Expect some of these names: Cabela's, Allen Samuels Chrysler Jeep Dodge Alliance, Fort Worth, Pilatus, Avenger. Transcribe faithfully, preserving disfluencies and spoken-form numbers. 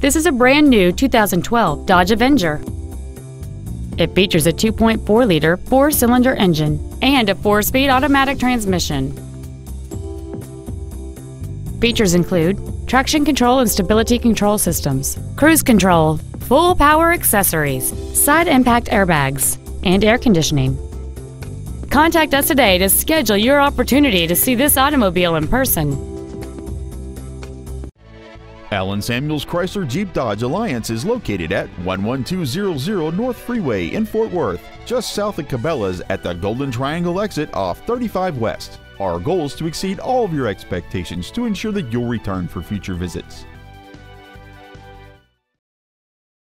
This is a brand new two thousand twelve Dodge Avenger. It features a two point four liter four-cylinder engine and a four-speed automatic transmission. Features include traction control and stability control systems, cruise control, full power accessories, side impact airbags, and air conditioning. Contact us today to schedule your opportunity to see this automobile in person. Allen Samuels Chrysler Jeep Dodge Alliance is located at one one two zero zero North Freeway in Fort Worth, just south of Cabela's at the Golden Triangle exit off thirty-five West. Our goal is to exceed all of your expectations to ensure that you'll return for future visits.